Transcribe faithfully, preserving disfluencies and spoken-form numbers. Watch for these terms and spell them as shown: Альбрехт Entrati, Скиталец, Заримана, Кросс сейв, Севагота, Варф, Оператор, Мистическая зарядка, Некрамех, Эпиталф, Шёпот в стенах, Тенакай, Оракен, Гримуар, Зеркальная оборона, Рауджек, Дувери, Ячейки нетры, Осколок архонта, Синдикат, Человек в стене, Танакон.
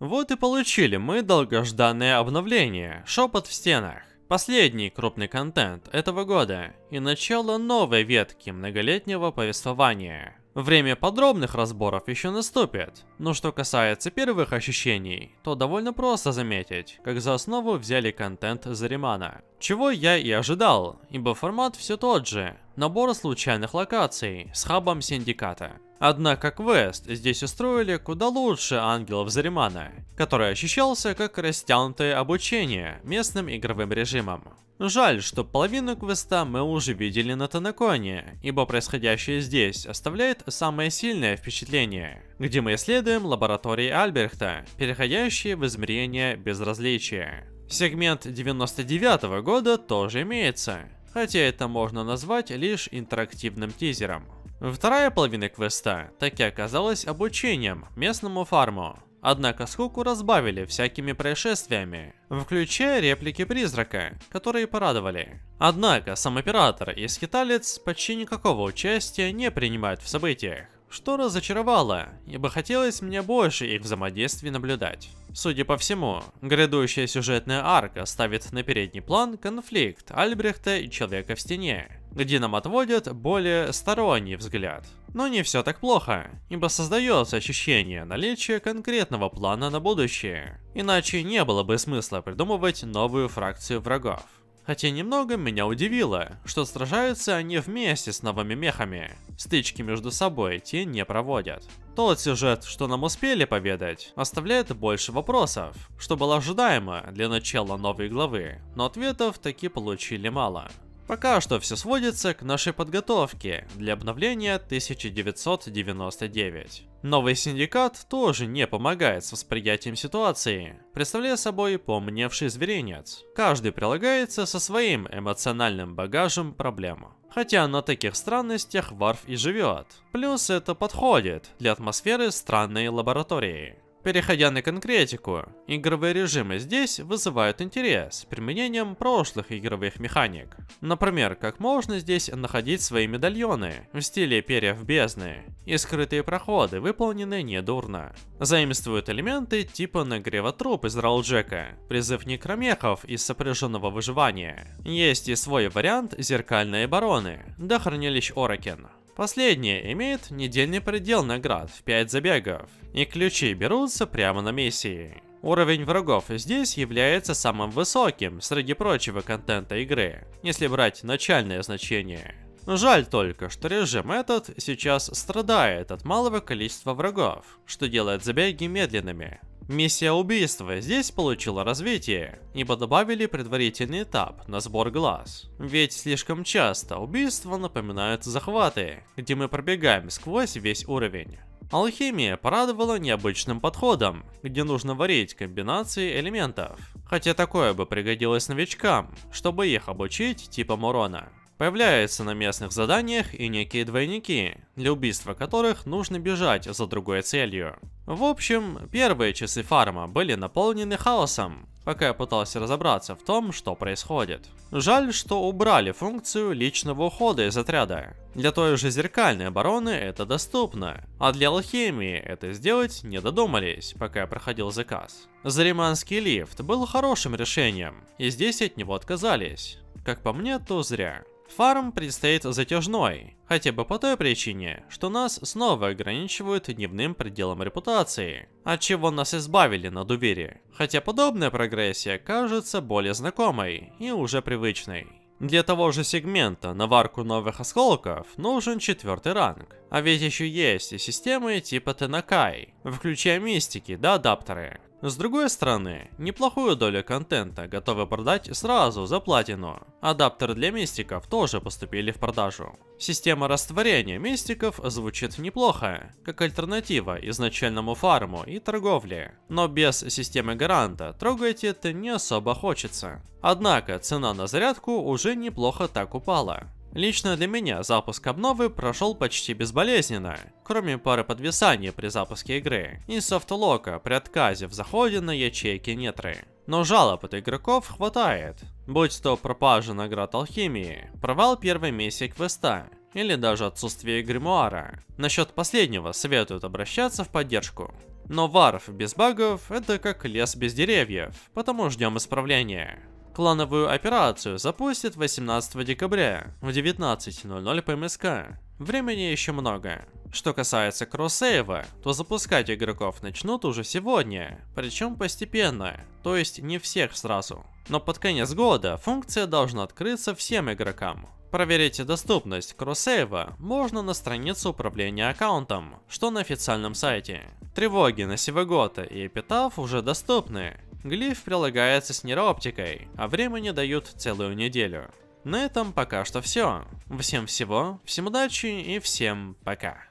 Вот и получили мы долгожданное обновление «Шёпот в стенах». Последний крупный контент этого года и начало новой ветки многолетнего повествования. Время подробных разборов еще наступит, но что касается первых ощущений, то довольно просто заметить, как за основу взяли контент Заримана. Чего я и ожидал, ибо формат все тот же, набор случайных локаций с хабом синдиката. Однако квест здесь устроили куда лучше ангелов Заримана, который ощущался как растянутое обучение местным игровым режимом. Жаль, что половину квеста мы уже видели на Танаконе, ибо происходящее здесь оставляет самое сильное впечатление, где мы исследуем лаборатории Альбрехта, переходящие в измерение безразличия. Сегмент девяносто девятого года тоже имеется, хотя это можно назвать лишь интерактивным тизером. Вторая половина квеста таки оказалась обучением местному фарму. Однако скуку разбавили всякими происшествиями, включая реплики призрака, которые порадовали. Однако сам оператор и скиталец почти никакого участия не принимают в событиях, что разочаровало, ибо хотелось мне больше их взаимодействий наблюдать. Судя по всему, грядущая сюжетная арка ставит на передний план конфликт Альбрехта и Человека в стене, где нам отводят более сторонний взгляд. Но не все так плохо, ибо создается ощущение наличия конкретного плана на будущее, иначе не было бы смысла придумывать новую фракцию врагов. Хотя немного меня удивило, что сражаются они вместе с новыми мехами. Стычки между собой те не проводят. Тот сюжет, что нам успели поведать, оставляет больше вопросов, что было ожидаемо для начала новой главы, но ответов таки получили мало. Пока что все сводится к нашей подготовке для обновления тысяча девятьсот девяносто девять. Новый синдикат тоже не помогает с восприятием ситуации, представляя собой поумневший зверинец. Каждый прилагается со своим эмоциональным багажем проблем. Хотя на таких странностях Варф и живет. Плюс это подходит для атмосферы странной лаборатории. Переходя на конкретику, игровые режимы здесь вызывают интерес применением прошлых игровых механик. Например, как можно здесь находить свои медальоны в стиле перьев бездны, и скрытые проходы выполнены недурно. Заимствуют элементы типа нагрева труп из Рауджека, призыв некромехов из сопряженного выживания. Есть и свой вариант зеркальные бароны до хранилищ Оракен. Последнее имеет недельный предел наград в пять забегов, и ключи берутся прямо на миссии. Уровень врагов здесь является самым высоким среди прочего контента игры, если брать начальное значение. Жаль только, что режим этот сейчас страдает от малого количества врагов, что делает забеги медленными. Миссия убийства здесь получила развитие, ибо добавили предварительный этап на сбор глаз. Ведь слишком часто убийства напоминают захваты, где мы пробегаем сквозь весь уровень. Алхимия порадовала необычным подходом, где нужно варить комбинации элементов. Хотя такое бы пригодилось новичкам, чтобы их обучить типам урона. Появляются на местных заданиях и некие двойники, для убийства которых нужно бежать за другой целью. В общем, первые часы фарма были наполнены хаосом, пока я пытался разобраться в том, что происходит. Жаль, что убрали функцию личного ухода из отряда. Для той же зеркальной обороны это доступно, а для алхимии это сделать не додумались, пока я проходил заказ. Зариманский лифт был хорошим решением, и здесь от него отказались. Как по мне, то зря. Фарм предстоит затяжной, хотя бы по той причине, что нас снова ограничивают дневным пределом репутации, от чего нас избавили на Дувери, хотя подобная прогрессия кажется более знакомой и уже привычной. Для того же сегмента на варку новых осколков нужен четвертый ранг, а ведь еще есть и системы типа Тенакай, включая мистики да адаптеры. С другой стороны, неплохую долю контента готовы продать сразу за платину. Адаптеры для мистиков тоже поступили в продажу. Система растворения мистиков звучит неплохо, как альтернатива изначальному фарму и торговле. Но без системы гаранта трогать это не особо хочется. Однако цена на зарядку уже неплохо так упала. Лично для меня запуск обновы прошел почти безболезненно, кроме пары подвисаний при запуске игры и софтлока при отказе в заходе на ячейки Нитры. Но жалоб от игроков хватает, будь то пропажа наград алхимии, провал первой миссии квеста или даже отсутствие гримуара. Насчет последнего советуют обращаться в поддержку. Но Варф без багов — это как лес без деревьев, потому ждем исправления. Клановую операцию запустят восемнадцатого декабря в девятнадцать ноль ноль по эм эс ка. Времени еще много. Что касается кроссейва, то запускать игроков начнут уже сегодня, причем постепенно, то есть не всех сразу. Но под конец года функция должна открыться всем игрокам. Проверить доступность кроссейва можно на странице управления аккаунтом, что на официальном сайте. Тревоги на Севагота и Эпиталф уже доступны. Глиф прилагается с нейрооптикой, а времени дают целую неделю. На этом пока что все. Всем всего, всем удачи и всем пока.